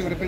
चलो